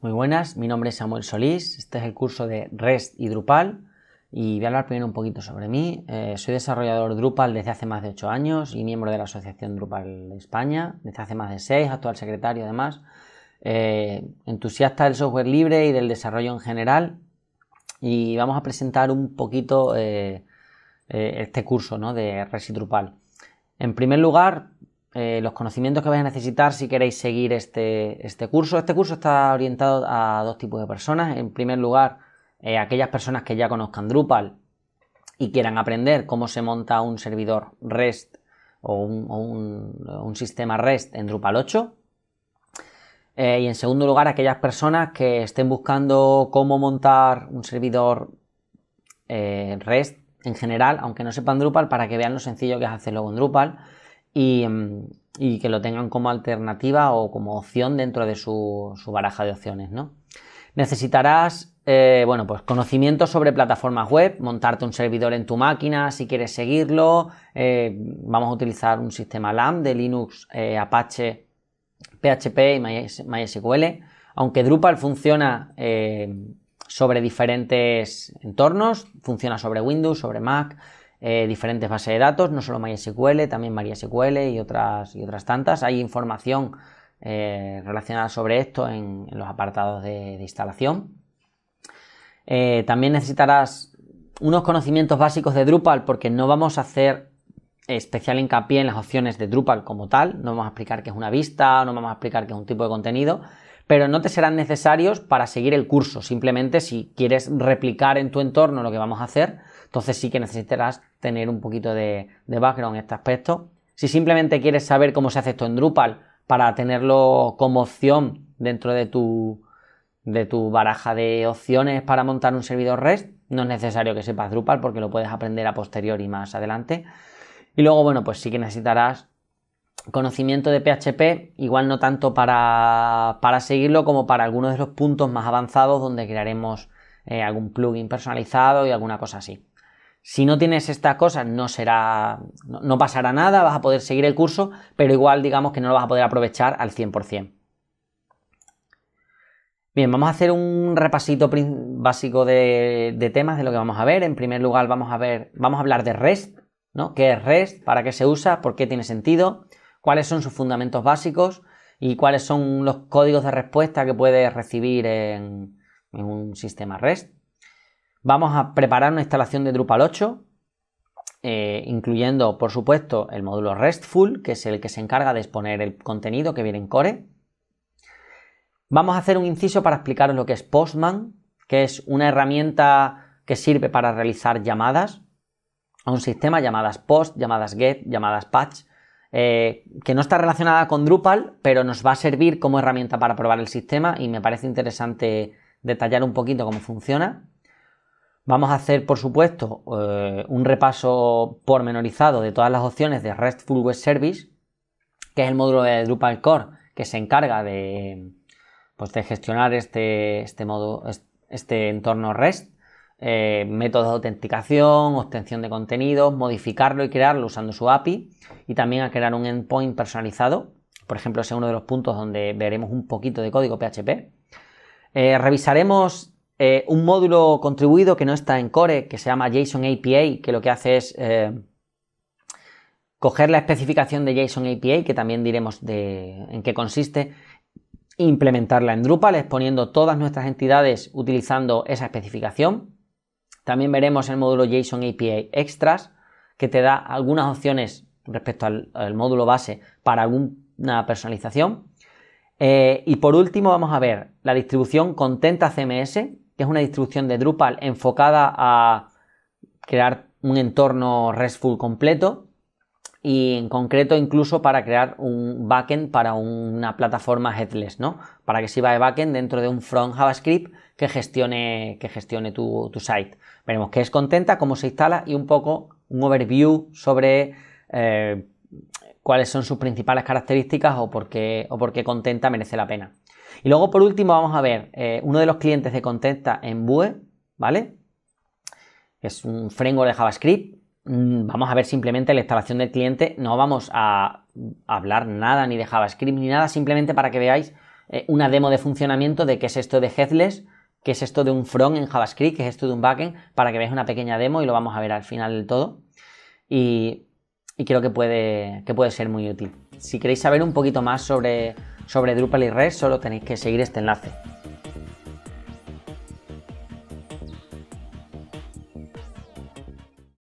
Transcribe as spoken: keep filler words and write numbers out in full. Muy buenas, mi nombre es Samuel Solís, este es el curso de REST y Drupal y voy a hablar primero un poquito sobre mí. Eh, soy desarrollador Drupal desde hace más de ocho años y miembro de la Asociación Drupal de España desde hace más de seis, actual secretario además, eh, entusiasta del software libre y del desarrollo en general, y vamos a presentar un poquito eh, eh, este curso, ¿no?, de REST y Drupal. En primer lugar, Eh, los conocimientos que vais a necesitar si queréis seguir este, este curso. Este curso está orientado a dos tipos de personas. En primer lugar, eh, aquellas personas que ya conozcan Drupal y quieran aprender cómo se monta un servidor REST o un, o un, un sistema REST en Drupal ocho. Eh, y en segundo lugar, aquellas personas que estén buscando cómo montar un servidor eh, REST en general, aunque no sepan Drupal, para que vean lo sencillo que es hacerlo con Drupal. Y, y que lo tengan como alternativa o como opción dentro de su, su baraja de opciones, ¿no? Necesitarás, eh, bueno, pues conocimientos sobre plataformas web, montarte un servidor en tu máquina si quieres seguirlo. Eh, vamos a utilizar un sistema LAMP de Linux, eh, Apache, P H P y MySQL, aunque Drupal funciona eh, sobre diferentes entornos, funciona sobre Windows, sobre Mac. Eh, diferentes bases de datos, no solo MySQL, también MariaSQL y otras, y otras tantas. Hay información eh, relacionada sobre esto en, en los apartados de, de instalación. Eh, también necesitarás unos conocimientos básicos de Drupal, porque no vamos a hacer especial hincapié en las opciones de Drupal como tal. No vamos a explicar qué es una vista, no vamos a explicar qué es un tipo de contenido, pero no te serán necesarios para seguir el curso. Simplemente si quieres replicar en tu entorno lo que vamos a hacer, entonces sí que necesitarás tener un poquito de, de background en este aspecto. Si simplemente quieres saber cómo se hace esto en Drupal para tenerlo como opción dentro de tu, de tu baraja de opciones para montar un servidor REST, no es necesario que sepas Drupal porque lo puedes aprender a posteriori más adelante. Y luego, bueno, pues sí que necesitarás conocimiento de P H P, igual no tanto para, para seguirlo como para algunos de los puntos más avanzados donde crearemos eh, algún plugin personalizado y alguna cosa así. Si no tienes estas cosas, no será, no, no pasará nada, vas a poder seguir el curso, pero igual digamos que no lo vas a poder aprovechar al cien por cien. Bien, vamos a hacer un repasito básico de, de temas de lo que vamos a ver. En primer lugar, vamos a ver, vamos a hablar de REST, ¿no? ¿Qué es REST? ¿Para qué se usa? ¿Por qué tiene sentido? ¿Cuáles son sus fundamentos básicos? ¿Y cuáles son los códigos de respuesta que puedes recibir en, en un sistema REST? Vamos a preparar una instalación de Drupal ocho, eh, incluyendo, por supuesto, el módulo RESTful, que es el que se encarga de exponer el contenido que viene en core. Vamos a hacer un inciso para explicaros lo que es Postman, que es una herramienta que sirve para realizar llamadas a un sistema, llamadas POST, llamadas GET, llamadas PATCH, eh, que no está relacionada con Drupal, pero nos va a servir como herramienta para probar el sistema y me parece interesante detallar un poquito cómo funciona. Vamos a hacer, por supuesto, eh, un repaso pormenorizado de todas las opciones de RESTful Web Service, que es el módulo de Drupal Core que se encarga de, pues, de gestionar este, este, modo, este entorno REST, eh, métodos de autenticación, obtención de contenidos, modificarlo y crearlo usando su A P I, y también a crear un endpoint personalizado. Por ejemplo, ese es uno de los puntos donde veremos un poquito de código P H P. Eh, revisaremos Eh, un módulo contribuido que no está en core, que se llama JSON A P I, que lo que hace es eh, coger la especificación de JSON A P I, que también diremos de, en qué consiste, e implementarla en Drupal, exponiendo todas nuestras entidades utilizando esa especificación. También veremos el módulo JSON A P I Extras, que te da algunas opciones respecto al, al módulo base para alguna personalización. Eh, y por último vamos a ver la distribución Contenta C M S, que es una distribución de Drupal enfocada a crear un entorno RESTful completo y en concreto incluso para crear un backend para una plataforma headless, ¿no? Para que sirva de backend dentro de un front JavaScript que gestione, que gestione tu, tu site. Veremos qué es Contenta, cómo se instala y un poco un overview sobre eh, cuáles son sus principales características o por qué, o por qué Contenta merece la pena. Y luego, por último, vamos a ver eh, uno de los clientes de Contenta en Vue, ¿vale? Es un framework de JavaScript. Vamos a ver simplemente la instalación del cliente. No vamos a hablar nada ni de JavaScript ni nada, simplemente para que veáis eh, una demo de funcionamiento de qué es esto de headless, qué es esto de un front en JavaScript, qué es esto de un backend, para que veáis una pequeña demo y lo vamos a ver al final del todo. Y, y creo que puede, que puede ser muy útil. Si queréis saber un poquito más sobre, sobre Drupal y REST, solo tenéis que seguir este enlace.